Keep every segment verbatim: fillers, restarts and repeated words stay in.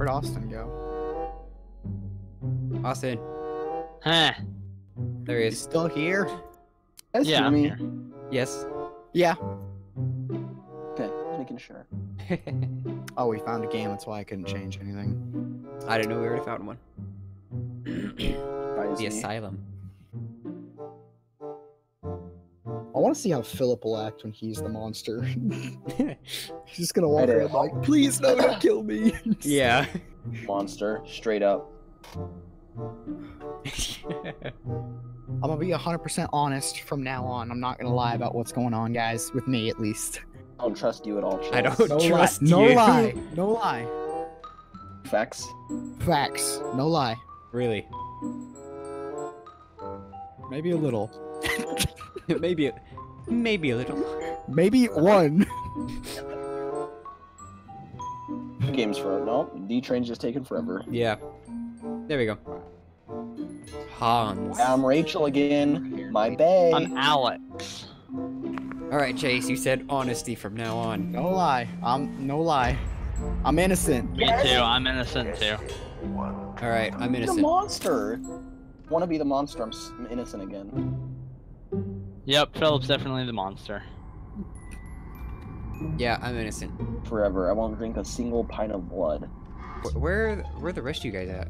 Where'd Austin go? Austin. Huh. There he is. He's still here? That's yeah, I'm here. Yes. Yeah. Okay, making sure. Oh, we found a game. That's why I couldn't change anything. I didn't know we already found one. the me. asylum. I want to see how Phillip will act when he's the monster. He's just gonna walk around like, please no, don't kill me. Yeah. Monster, straight up. Yeah. I'm gonna be one hundred percent honest from now on. I'm not gonna lie about what's going on, guys. With me, at least. I don't trust you at all, Chase. I don't no trust lie. you. No lie. No lie. Facts. Facts. No lie. Really. Maybe a little. Maybe a, maybe a little. Maybe one. Game's for no. D train's just taking forever. Yeah. There we go. Hans. I'm Rachel again. My bae. I'm Alex. Alright, Chase, you said honesty from now on. No lie. I'm no lie. I'm innocent. Me too, I'm innocent too. Alright, I'm innocent. The monster! Wanna be the monster, I'm innocent again. Yep, Phillip's definitely the monster. Yeah, I'm innocent. Forever. I won't drink a single pint of blood. Where where are the rest of you guys at?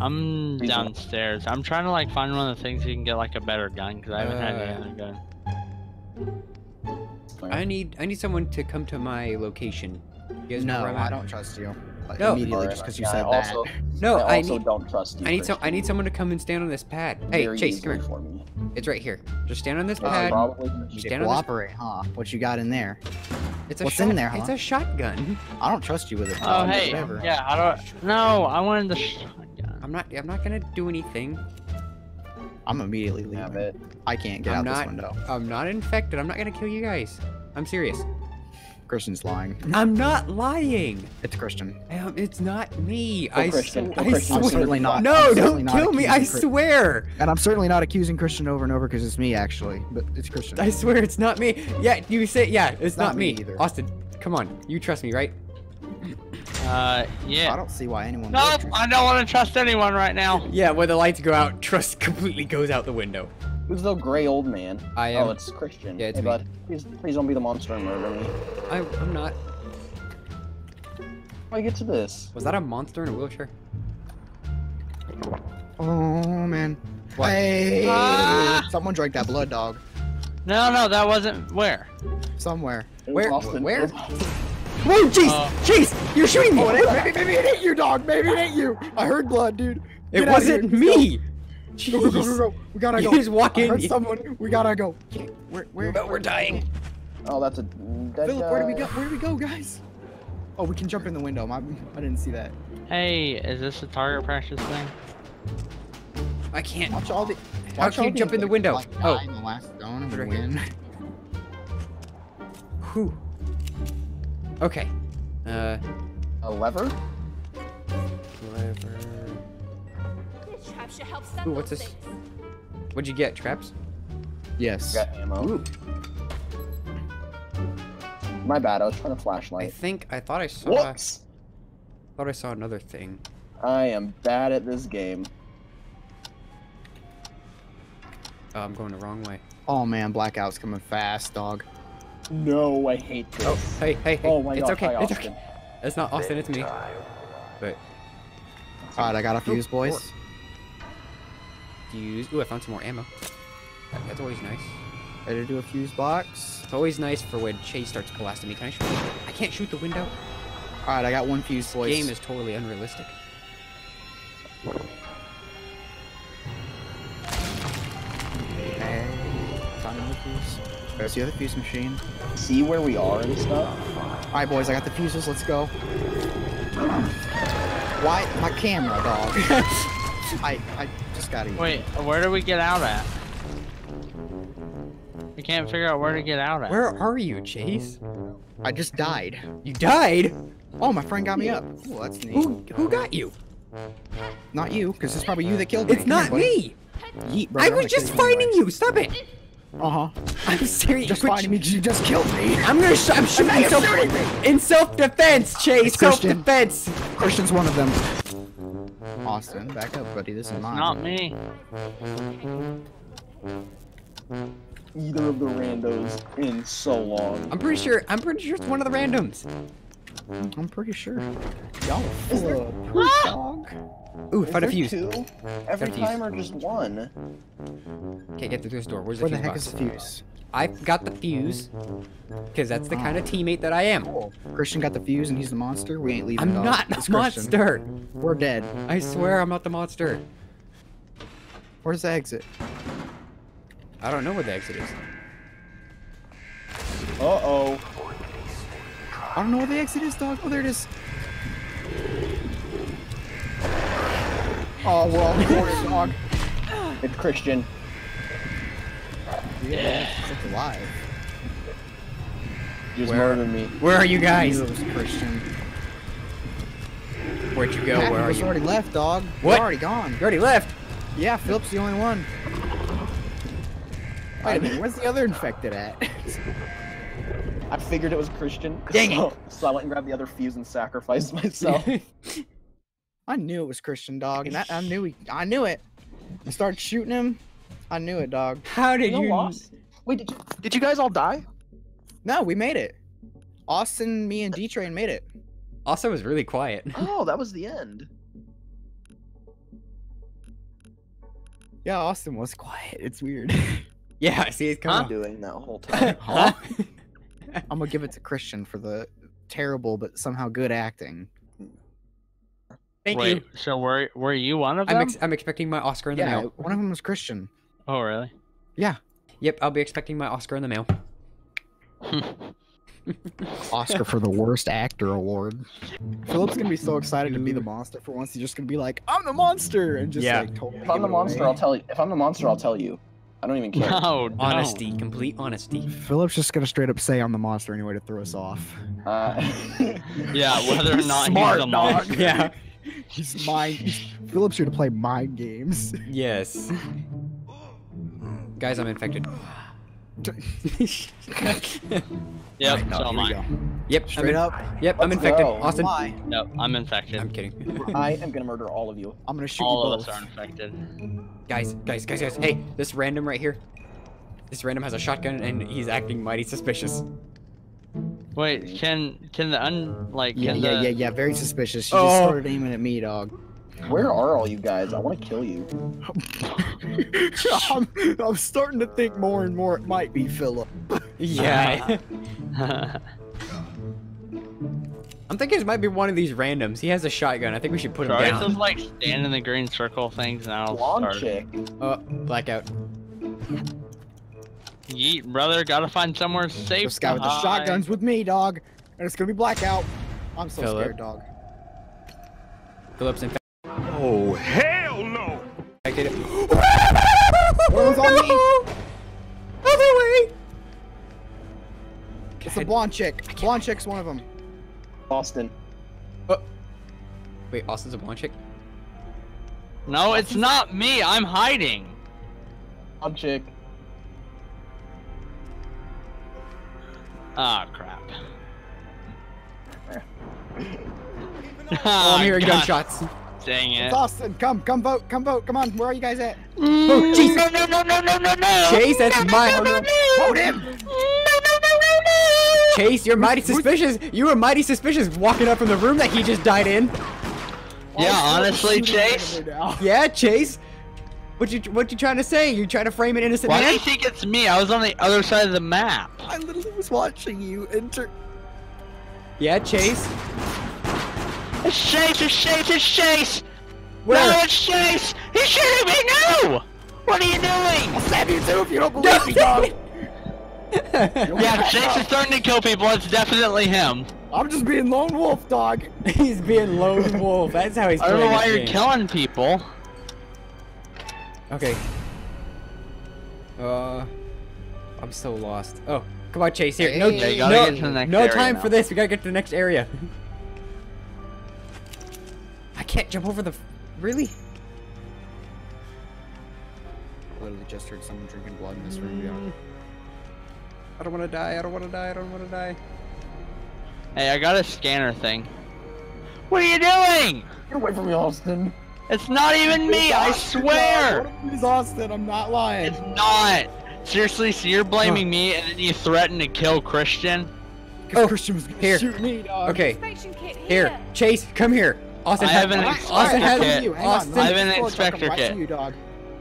I'm downstairs. I'm trying to like find one of the things you can get like a better gun because I haven't uh, had any other gun. I need I need someone to come to my location. You guys no, know I don't trust you. Like, no, immediately just because you said I that. Also, no, I also I need, don't trust you. I need some. I need someone to come and stand on this pad. Hey, Very Chase, come here. Me. It's right here. Just stand on this yeah, pad. Probably just stand cooperate, on this. huh? What you got in there? It's a What's shot, in there? Huh? It's a shotgun. I don't trust you with it. Oh hey, yeah, I don't. No, I wanted the shotgun. I'm not. I'm not gonna do anything. I'm immediately leaving. Have it. I can't get I'm out not, this window. I'm not infected. I'm not gonna kill you guys. I'm serious. Christian's lying. I'm not lying. It's Christian. Um, it's not me. Go I, Christian. Go I Christian. swear. I'm certainly not. No, I'm don't not kill me. I swear. And I'm certainly not accusing Christian over and over because it's me actually, but it's Christian. I swear it's not me. Yeah, you say yeah. It's, it's not, not me. me either. Austin, come on. You trust me, right? Uh, yeah. I don't see why anyone. No, nope, I don't want to trust anyone right now. Yeah, when the lights go out, trust completely goes out the window. Who's the gray old man? I am. Oh, it's Christian. Yeah, it's hey, me. Bud, please, please don't be the monster and murder me. I, I'm not. How do I get to this? Was that a monster in a wheelchair? Oh man! What? Hey! Ah! Someone drank that blood, dog. No, no, that wasn't where. Somewhere. Where? Austin. Where? Whoa, jeez! Uh, jeez! You're shooting me! Oh, maybe, maybe it ain't you, dog! Maybe it ain't you! I heard blood, dude! Get it wasn't me! Jeez. Go, go, go, go, go. We gotta go! He's walking! I heard someone! We gotta go! We're, we're, we're dying! Oh, that's a... That Phillip, guy. where do we go? Where do we go, guys? Oh, we can jump in the window. I, I didn't see that. Hey, is this a target practice thing? I can't... Watch all the... How can you jump in the window? Like, oh. In the last zone and win. Whew. Okay. Uh, a lever? Lever. Ooh, what's this? What'd you get? Traps? Yes. Got ammo. Ooh. My bad. I was trying to flashlight. I think I thought I saw. What? I thought I saw another thing. I am bad at this game. Oh, I'm going the wrong way. Oh man, blackout's coming fast, dog. No, I hate this. Oh, hey, hey, hey. Oh my it's gosh, okay. Hi, it's okay. It's not Austin, it's me. But... Alright, I got a fuse, boys. Fuse. Ooh, I found some more ammo. That's always nice. Better do a fuse box. It's always nice for when Chase starts blasting me. Can I shoot? I can't shoot the window. Alright, I got one fuse, boys. This game is totally unrealistic. Hey. Found another fuse. There's the other fuse machine. See where we are and stuff? Alright boys, I got the fuses, let's go. Why? My camera, dog. I, I just gotta eat. Wait, where do we get out at? We can't figure out where to get out at. Where are you, Chase? I just died. You died? Oh, my friend got me up. Oh, that's neat. Who, who got you? Not you, because it's probably you that killed me. It's not me! Yeet, brother, I was just finding you, stop it! Uh-huh. I'm serious. Just find me. You just killed me. I'm gonna sh I'm shooting I'm self me. in self-defense, Chase. Self-defense. Christian's one of them. Austin, back up, buddy. This is mine. Not me. Either of the randos in so long. I'm pretty sure. I'm pretty sure it's one of the randoms. I'm pretty sure. Y'all dog. Ooh, fight a fuse. Two? Every fuse. time or just one? Okay, get through this door. Where's the fuse? Where the heck box? is the fuse? I've got the fuse, because that's the kind of teammate that I am. Cool. Christian got the fuse and he's the monster. We ain't leaving. I'm dog. not the monster. Christian. We're dead. I swear I'm not the monster. Where's the exit? I don't know where the exit is. Uh-oh. I don't know where the exit is, dog. Oh, there it is. Oh, we're all recorded, dog. It's Christian. Yeah. It's alive. You just murdered me. Where are you guys? It was Christian. Where'd you go? Where are you? Already left, dog. What? We're already gone. You already left? Yeah, Phillip's the only one. Wait a minute, where's the other infected at? I figured it was Christian. Dang so, it! So I went and grabbed the other fuse and sacrificed myself. I knew it was Christian, dog, and I, I knew he, I knew it. I started shooting him. I knew it, dog. How did you? you... Lost? Wait, did you, did you guys all die? No, we made it. Austin, me, and D-Train made it. Austin was really quiet. Oh, that was the end. Yeah, Austin was quiet. It's weird. Yeah, I see it coming. I'm doing that whole time. Huh? I'm gonna give it to Christian for the terrible but somehow good acting. Thank Wait, you. So were were you one of them? I'm, ex I'm expecting my Oscar in the yeah, mail. One of them was Christian. Oh really? Yeah. Yep. I'll be expecting my Oscar in the mail. Oscar for the worst actor award. Phillip's gonna be so excited to be the monster for once. He's just gonna be like, "I'm the monster," and just yeah. like totally. If I'm the monster, away. I'll tell you. If I'm the monster, I'll tell you. I don't even care. No, no. Honesty, complete honesty. Phillip's just gonna straight up say I'm the monster anyway to throw us off. Uh, yeah, whether or not he's the monster. Yeah. He's mind. Phillip's here to play mind games. Yes. Guys, I'm infected. Yep, right, no, so am I. Yep, straight I'm up. Yep, Let's I'm infected. Go. Austin. Why? No, I'm infected. I'm kidding. I am gonna murder all of you. I'm gonna shoot all you both. All of us are infected. Guys, guys, guys, guys. Hey, this random right here. This random has a shotgun and he's acting mighty suspicious. Wait, can can the un like? Can yeah, yeah, the... yeah, yeah. Very suspicious. She oh. just started aiming at me, dog. Where are all you guys? I want to kill you. I'm, I'm starting to think more and more it might be Phillip. Yeah. I'm thinking it might be one of these randoms. He has a shotgun. I think we should put Sorry, him down. It's like stand in the green circle things and I'll Long start. Oh, blackout. Yeet, brother. Gotta find somewhere safe. This guy with the shotgun's with me, dog. And it's gonna be blackout. I'm so Phillip. scared, dog. Phillip's infected. Oh, hell no! I did it. What was on me? Other way! It's a blonde chick. Blonde chick's one of them. Austin. Oh. Wait, Austin's a blonde chick? No, it's not me. I'm hiding. Blonde chick. Ah, oh, crap. Oh, I'm hearing gunshots. Dang it. It's Austin, come, come vote, come vote, come on, where are you guys at? Mm, vote, Chase. No, no, no, no, no, no, no. Chase, that's no, no, my. No, no, no. Vote him. No, no, no, no, no. Chase, you're mighty suspicious. You were mighty suspicious walking up from the room that he just died in. Yeah, honestly, Chase. Yeah, Chase. What you what you trying to say? You trying to frame an innocent Why man? Why do you think it's me? I was on the other side of the map. I literally was watching you enter. Yeah, Chase. It's Chase! It's Chase! It's Chase! Where? No, it's Chase! He's shooting me! No! What are you doing? I'll stab you too if you don't believe me, dog! Yeah, Chase is starting to kill people. It's definitely him. I'm just being lone wolf, dog. He's being lone wolf. That's how he's playing. I don't know why you're killing people. Okay. Uh, I'm so lost. Oh, come on, Chase. Here, no, hey, no, get to the next no area time now. for this. We gotta get to the next area. I can't jump over the. Really? literally just heard someone drinking blood in this room, to be honest. I don't want to die, I don't want to die, I don't want to die. Hey, I got a scanner thing. What are you doing? Get away from me, Austin. It's not even me, I swear! It's Austin, I'm not lying. It's not! Seriously, so you're blaming me and then you threaten to kill Christian? Oh, Christian was gonna shoot me, dog. Okay. Here, Chase, come here. Austin, I have an inspector kit. Austin, I have an inspector kit.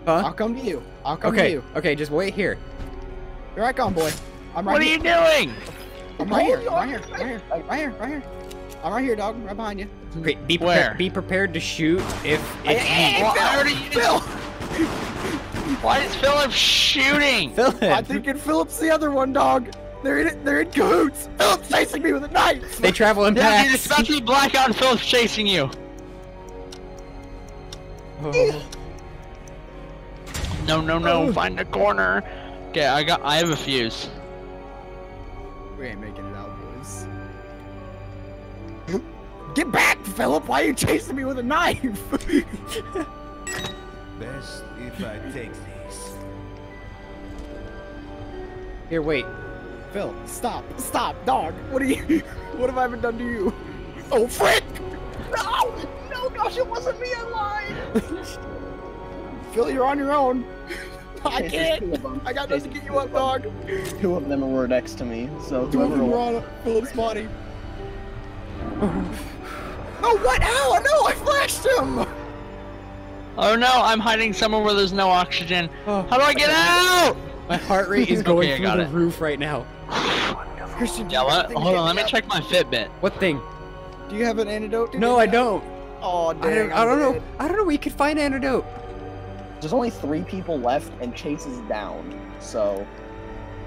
Huh? I'll come to you. I'll come okay. to you. Okay, just wait here. You're right on, boy. I'm right what here. What are you doing? I'm right here. I'm right here. Right here. Right here. Right here. I'm right here, dog. Right behind you. Great. Be prepared. Be prepared to shoot if if hey, well, I already Phil. Why is Phillip shooting? Phillip. I think it Phillip's the other one, dog. They're in it. They're in cahoots. Phillip's chasing me with a knife. They travel in packs. Yeah, it's about to be blackout and Phillip's chasing you. Oh. No, no, no! Oh. Find a corner. Okay, I got. I have a fuse. We ain't making it out, boys. Get back, Phillip! Why are you chasing me with a knife? Best if I take these. Here, wait, Phil. Stop! Stop, dog! What are you? What have I ever done to you? Oh, frick! No! No, gosh, it wasn't me. I lied. Phil, you're on your own. I can't. I got nothing to get you up, dog. Two of them were next to me, so two of them were on Philip's body. Oh, what? Ow! No, I flashed him. Oh no, I'm hiding somewhere where there's no oxygen. Oh. How do I get out? My heart rate is going okay, through the it. roof right now. Christian, yeah, what? Hold on, let me up. check my Fitbit. What thing? Do you have an antidote? No, I don't. Oh, dang, I don't. I don't know. I don't know where you could find an antidote. There's only three people left, and Chase is down. So,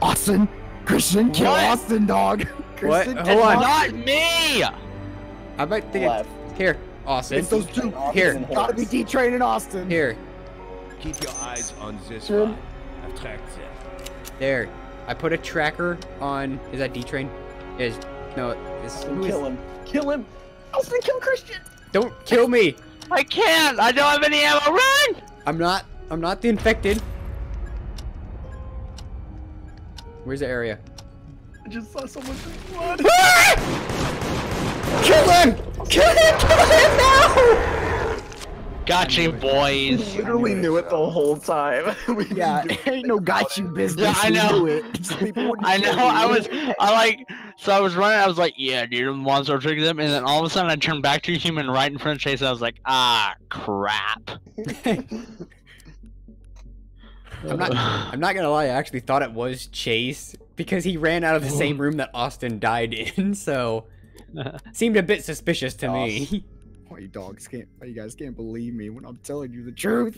Austin, Christian, kill what? Austin, dog. Christian, what? Hold on. Not me. I might think left. It's here, Austin. It's those two. Here, gotta be D-training Austin. Here. Keep your eyes on this one. I've tracked it. There. I put a tracker on. Is that D-train? Is no. It's, kill him. Kill him. Austin, kill Christian. Don't kill me. I can't. I don't have any ammo. Run. I'm not, I'm not the infected. Where's the area? I just saw someone drink blood. Ah! Kill him! Kill him! Kill him now! Got you, boys. We literally knew it the whole time. We yeah, ain't no got you business. Yeah, I know. It. I know. I was, I like, so I was running. I was like, yeah, dude, want to trigger them, and then all of a sudden I turned back to a human right in front of Chase. And I was like, ah, crap. I'm not. I'm not gonna lie. I actually thought it was Chase because he ran out of the same room that Austin died in. So, seemed a bit suspicious to me. Why you dogs can't? Why you guys can't believe me when I'm telling you the truth?